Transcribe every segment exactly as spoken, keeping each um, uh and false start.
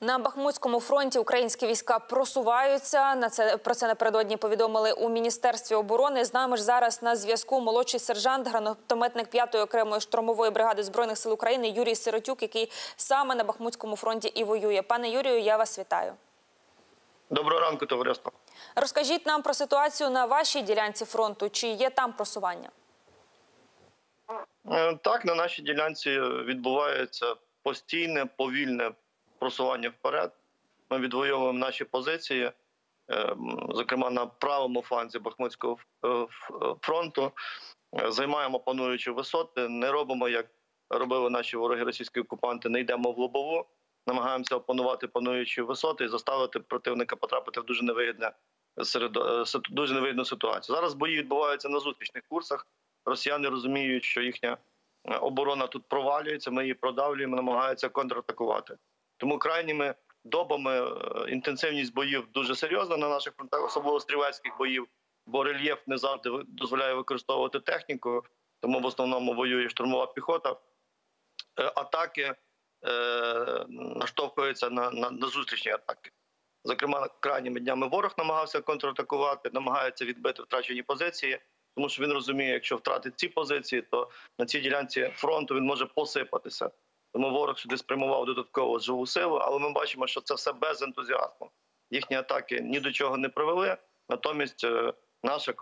На Бахмутському фронті українські війська просуваються. На це, про це напередодні повідомили у Міністерстві оборони. З нами ж зараз на зв'язку молодший сержант, гранатометник п'ятої окремої штурмової бригади Збройних сил України Юрій Сиротюк, який саме на Бахмутському фронті і воює. Пане Юрію, я вас вітаю. Доброго ранку, товариство. Розкажіть нам про ситуацію на вашій ділянці фронту. Чи є там просування? Так, на нашій ділянці відбувається постійне, повільне просування вперед. Ми відвоюємо наші позиції, зокрема на правому фланзі Бахмутського фронту. Займаємо пануючі висоти, не робимо, як робили наші вороги російські окупанти, не йдемо в лобову. Намагаємося опанувати пануючі висоти і заставити противника потрапити в дуже невигідну, дуже невигідну ситуацію. Зараз бої відбуваються на зустрічних курсах. Росіяни розуміють, що їхня оборона тут провалюється, ми її продавлюємо, намагаються контратакувати. Тому крайніми добами інтенсивність боїв дуже серйозна на наших фронтах, особливо стрілецьких боїв, бо рельєф не завжди дозволяє використовувати техніку, тому в основному воює штурмова піхота. Атаки е, наштовхуються на, на, на зустрічні атаки. Зокрема, крайніми днями ворог намагався контратакувати, намагається відбити втрачені позиції, тому що він розуміє, якщо втратить ці позиції, то на цій ділянці фронту він може посипатися. Тому ворог сюди спрямував додатково живу силу, але ми бачимо, що це все без ентузіазму. Їхні атаки ні до чого не привели, натомість наша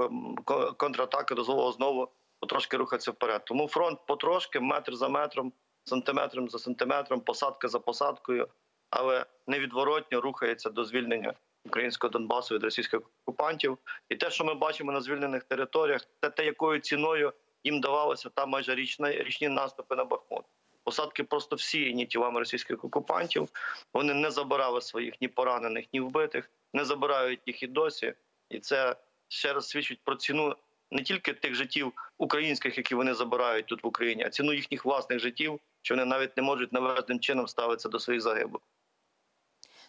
контратака дозволила знову потрошки рухатися вперед. Тому фронт потрошки, метр за метром, сантиметром за сантиметром, посадка за посадкою, але невідворотно рухається до звільнення українського Донбасу від російських окупантів. І те, що ми бачимо на звільнених територіях, це те, якою ціною їм давалося та майже річні, річні наступи на Бахмут. Посадки просто всіяні тілами російських окупантів. Вони не забирали своїх ні поранених, ні вбитих, не забирають їх і досі. І це ще раз свідчить про ціну не тільки тих життів українських, які вони забирають тут в Україні, а ціну їхніх власних життів, що вони навіть не можуть належним чином ставитися до своїх загиблих.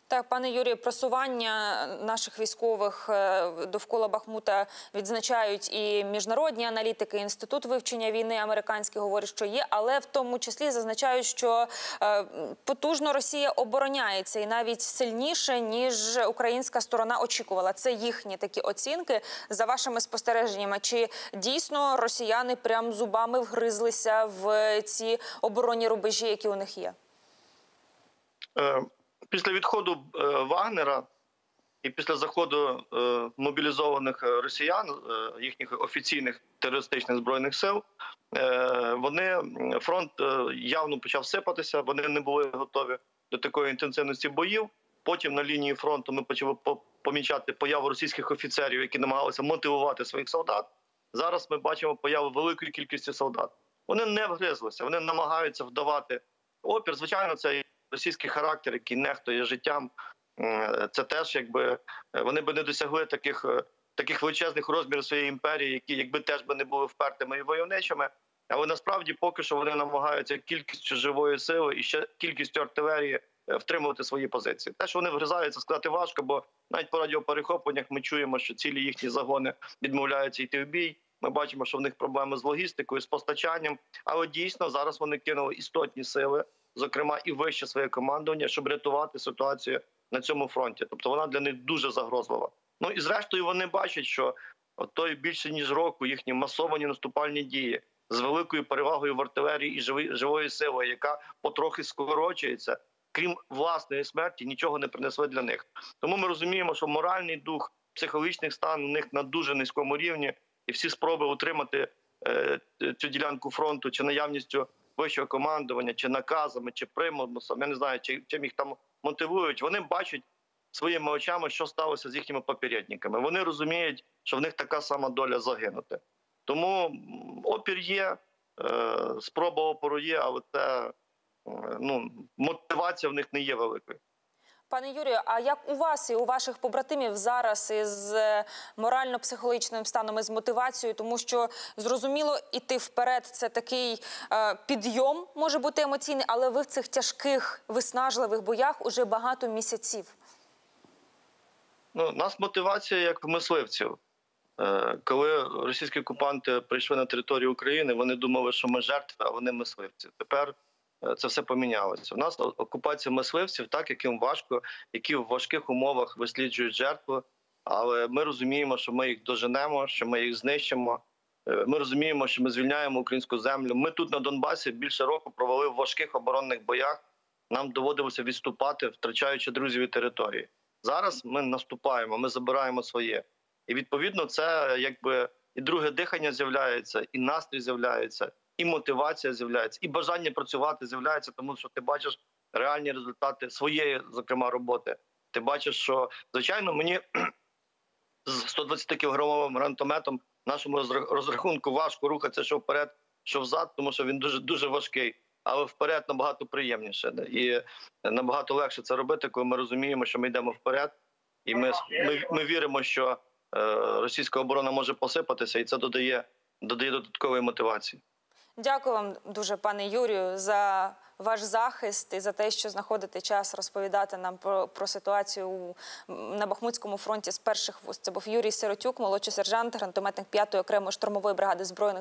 Так, пане Юрію, просування наших військових довкола Бахмута відзначають і міжнародні аналітики, Інститут вивчення війни американський говорить, що є, але в тому числі зазначають, що потужно Росія обороняється і навіть сильніше, ніж українська сторона очікувала. Це їхні такі оцінки за вашими спостереженнями. Чи дійсно росіяни прям зубами вгризлися в ці оборонні рубежі, які у них є? Е... Після відходу Вагнера і після заходу мобілізованих росіян, їхніх офіційних терористичних збройних сил, вони, фронт явно почав сипатися, вони не були готові до такої інтенсивності боїв. Потім на лінії фронту ми почали помічати появу російських офіцерів, які намагалися мотивувати своїх солдат. Зараз ми бачимо появу великої кількості солдат. Вони не вгризлися, вони намагаються вдавати опір. Звичайно, це російський характер, який нехтує життям, це теж, якби вони б не досягли таких, таких величезних розмірів своєї імперії, які якби теж би не були впертими і войовничими. Але насправді поки що вони намагаються кількістю живої сили і ще кількістю артилерії втримувати свої позиції. Те, що вони вгризаються, сказати важко, бо навіть по радіоперехопленнях ми чуємо, що цілі їхні загони відмовляються йти в бій. Ми бачимо, що в них проблеми з логістикою, з постачанням. Але дійсно зараз вони кинули істотні сили, зокрема і вище своє командування, щоб рятувати ситуацію на цьому фронті. Тобто вона для них дуже загрозлива. Ну і зрештою вони бачать, що той більше ніж року їхні масовані наступальні дії з великою перевагою в артилерії і живої сили, яка потрохи скорочується, крім власної смерті, нічого не принесли для них. Тому ми розуміємо, що моральний дух, психологічний стан у них на дуже низькому рівні, і всі спроби утримати е, цю ділянку фронту чи наявністю вищого командування, чи наказами, чи примусом, я не знаю, чим їх там мотивують, вони бачать своїми очами, що сталося з їхніми попередниками. Вони розуміють, що в них така сама доля загинути. Тому опір є, спроба опору є, але це, ну, мотивація в них не є великою. Пане Юрію, а як у вас і у ваших побратимів зараз із морально-психологічним станом, із мотивацією? Тому що, зрозуміло, іти вперед – це такий е, підйом, може бути емоційний, але ви в цих тяжких, виснажливих боях уже багато місяців. Ну, нас мотивація як мисливців. Е, коли російські окупанти прийшли на територію України, вони думали, що ми жертви, а вони мисливці. Тепер це все помінялося. У нас окупація мисливців, так, яким важко, які в важких умовах висліджують жертви, але ми розуміємо, що ми їх доженемо, що ми їх знищимо. Ми розуміємо, що ми звільняємо українську землю. Ми тут на Донбасі більше року провели в важких оборонних боях. Нам доводилося відступати, втрачаючи друзів і території. Зараз ми наступаємо, ми забираємо своє. І відповідно це якби і друге дихання з'являється, і настрій з'являється, і мотивація з'являється, і бажання працювати з'являється, тому що ти бачиш реальні результати своєї, зокрема, роботи. Ти бачиш, що, звичайно, мені з сто двадцятикілограмовим гранатометом нашому розрахунку важко рухатися що вперед, що взад, тому що він дуже, дуже важкий. Але вперед набагато приємніше. І набагато легше це робити, коли ми розуміємо, що ми йдемо вперед. І ми, ми, ми віримо, що російська оборона може посипатися, і це додає, додає додаткової мотивації. Дякую вам дуже, пане Юрію, за ваш захист і за те, що знаходите час розповідати нам про, про ситуацію у, на Бахмутському фронті з перших вуст. Це був Юрій Сиротюк, молодший сержант, гранатометник п'ятої окремої штурмової бригади Збройних